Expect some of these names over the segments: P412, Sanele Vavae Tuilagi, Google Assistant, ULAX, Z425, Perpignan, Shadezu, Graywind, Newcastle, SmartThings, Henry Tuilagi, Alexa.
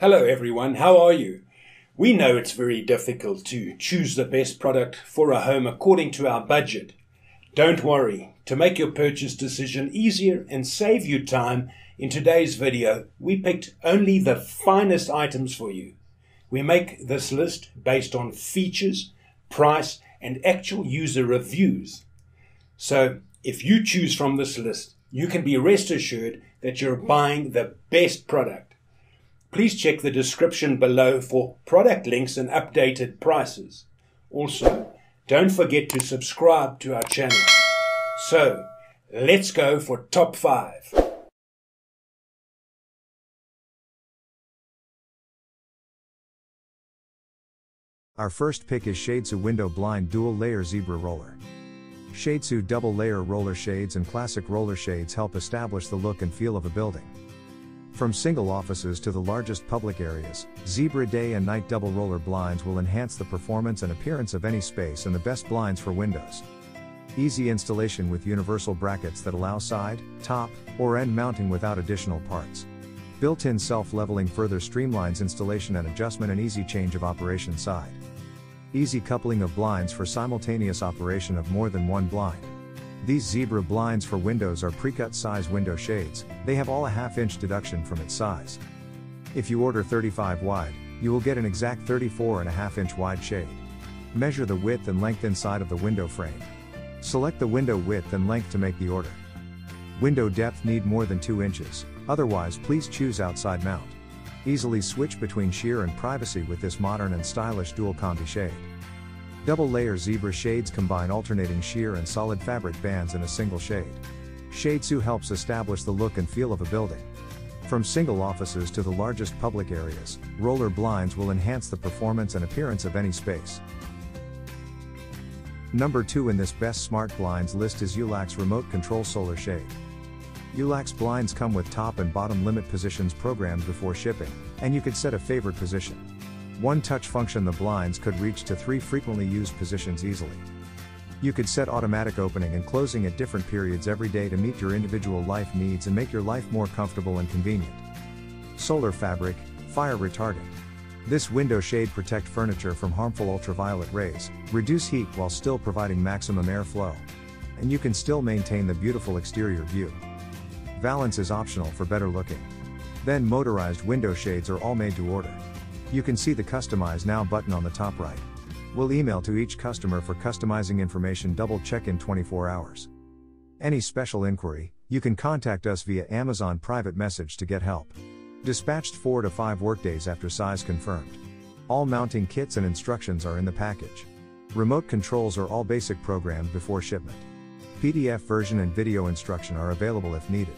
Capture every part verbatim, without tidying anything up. Hello everyone, how are you? We know it's very difficult to choose the best product for a home according to our budget. Don't worry, to make your purchase decision easier and save you time, in today's video we picked only the finest items for you. We make this list based on features, price and actual user reviews. So if you choose from this list, you can be rest assured that you're buying the best product. Please check the description below for product links and updated prices. Also, don't forget to subscribe to our channel. So, let's go for top five. Our first pick is Shadezu Window Blind Dual Layer Zebra Roller. Shadezu double layer roller shades and classic roller shades help establish the look and feel of a building. From single offices to the largest public areas, Zebra Day and Night Double Roller Blinds will enhance the performance and appearance of any space and the best blinds for windows. Easy installation with universal brackets that allow side, top, or end mounting without additional parts. Built-in self-leveling further streamlines installation and adjustment and easy change of operation side. Easy coupling of blinds for simultaneous operation of more than one blind. These zebra blinds for windows are pre-cut size window shades, they have all a half inch deduction from its size. If you order thirty-five wide, you will get an exact thirty-four and a half inch wide shade. Measure the width and length inside of the window frame. Select the window width and length to make the order. Window depth need more than two inches, otherwise please choose outside mount. Easily switch between sheer and privacy with this modern and stylish dual combi shade. Double layer zebra shades combine alternating sheer and solid fabric bands in a single shade. Shadezu helps establish the look and feel of a building. From single offices to the largest public areas, roller blinds will enhance the performance and appearance of any space. Number two in this best smart blinds list is U L A X Remote Control Solar Shade. U L A X blinds come with top and bottom limit positions programmed before shipping, and you could set a favorite position. One touch function the blinds could reach to three frequently used positions easily. You could set automatic opening and closing at different periods every day to meet your individual life needs and make your life more comfortable and convenient. Solar fabric, fire retardant. This window shade protect furniture from harmful ultraviolet rays, reduce heat while still providing maximum airflow. And you can still maintain the beautiful exterior view. Valance is optional for better looking. Then motorized window shades are all made to order. You can see the Customize Now button on the top right. We'll email to each customer for customizing information, double check in twenty-four hours. Any special inquiry, you can contact us via Amazon private message to get help. Dispatched four to five workdays after size confirmed. All mounting kits and instructions are in the package. Remote controls are all basic programmed before shipment. P D F version and video instruction are available if needed.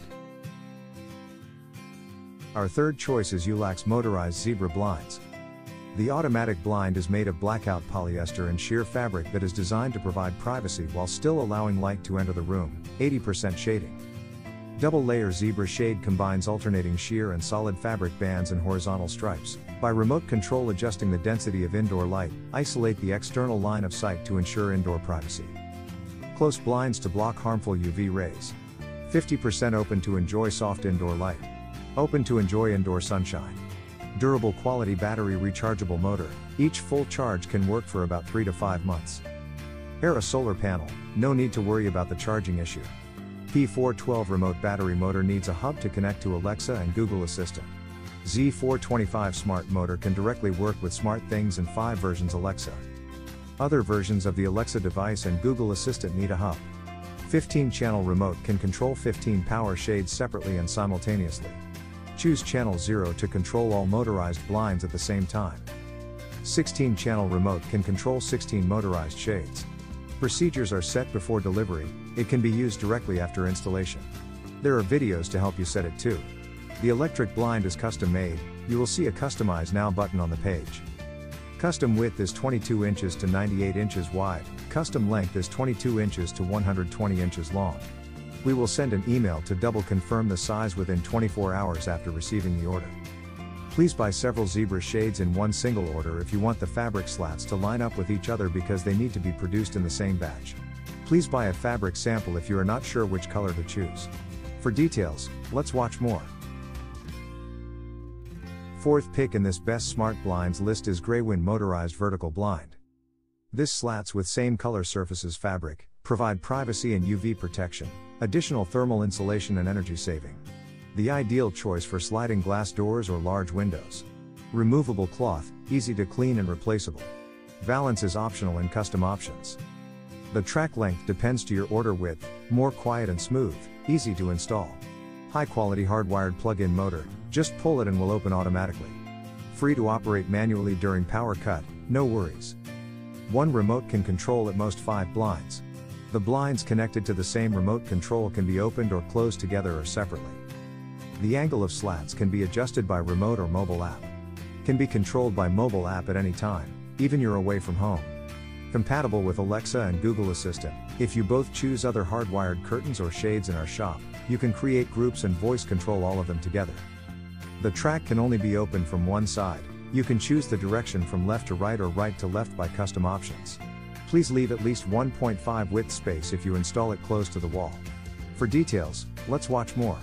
Our third choice is U L A X Motorized Zebra Blinds. The automatic blind is made of blackout polyester and sheer fabric that is designed to provide privacy while still allowing light to enter the room, eighty percent shading. Double layer zebra shade combines alternating sheer and solid fabric bands and horizontal stripes. By remote control adjusting the density of indoor light, isolate the external line of sight to ensure indoor privacy. Close blinds to block harmful U V rays. fifty percent open to enjoy soft indoor light. Open to enjoy indoor sunshine. Durable quality battery rechargeable motor, each full charge can work for about three to five months. Era solar panel, no need to worry about the charging issue. P four twelve remote battery motor needs a hub to connect to Alexa and Google Assistant. Z four twenty-five smart motor can directly work with SmartThings and five versions Alexa. Other versions of the Alexa device and Google Assistant need a hub. fifteen channel remote can control fifteen power shades separately and simultaneously. Choose channel zero to control all motorized blinds at the same time. sixteen channel remote can control sixteen motorized shades. Procedures are set before delivery, it can be used directly after installation. There are videos to help you set it too. The electric blind is custom made, you will see a Customize Now button on the page. Custom width is twenty-two inches to ninety-eight inches wide, custom length is twenty-two inches to one hundred twenty inches long. We will send an email to double confirm the size within twenty-four hours after receiving the order. Please buy several zebra shades in one single order if you want the fabric slats to line up with each other because they need to be produced in the same batch. Please buy a fabric sample if you are not sure which color to choose. For details, let's watch more. Fourth pick in this best smart blinds list is Graywind motorized vertical blind. This slats with same color surfaces fabric, provide privacy and U V protection, additional thermal insulation and energy saving. The ideal choice for sliding glass doors or large windows. Removable cloth, easy to clean and replaceable. Valance is optional in custom options. The track length depends to your order width, more quiet and smooth, easy to install. High quality hardwired plug-in motor, just pull it and will open automatically. Free to operate manually during power cut, no worries. One remote can control at most five blinds. The blinds connected to the same remote control can be opened or closed together or separately. The angle of slats can be adjusted by remote or mobile app. Can be controlled by mobile app at any time, even you're away from home. Compatible with Alexa and Google Assistant. If you both choose other hardwired curtains or shades in our shop, you can create groups and voice control all of them together. The track can only be opened from one side. You can choose the direction from left to right or right to left by custom options. Please leave at least one point five width space if you install it close to the wall. For details, let's watch more.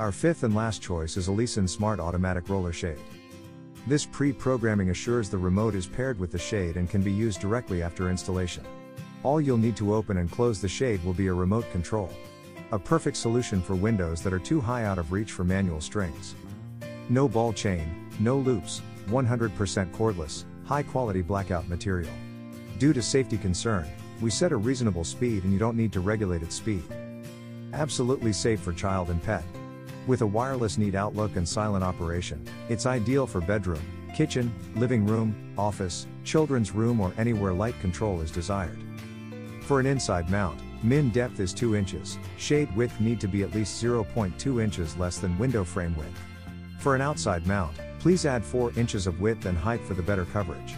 Our fifth and last choice is Alexa Smart Automatic Roller Shade. This pre-programming assures the remote is paired with the shade and can be used directly after installation. All you'll need to open and close the shade will be a remote control. A perfect solution for windows that are too high out of reach for manual strings. No ball chain, no loops, one hundred percent cordless, high-quality blackout material. Due to safety concern, we set a reasonable speed and you don't need to regulate its speed. Absolutely safe for child and pet. With a wireless neat outlook and silent operation, it's ideal for bedroom, kitchen, living room, office, children's room, or anywhere light control is desired. For an inside mount, min depth is two inches, shade width need to be at least zero point two inches less than window frame width. For an outside mount, please add four inches of width and height for the better coverage.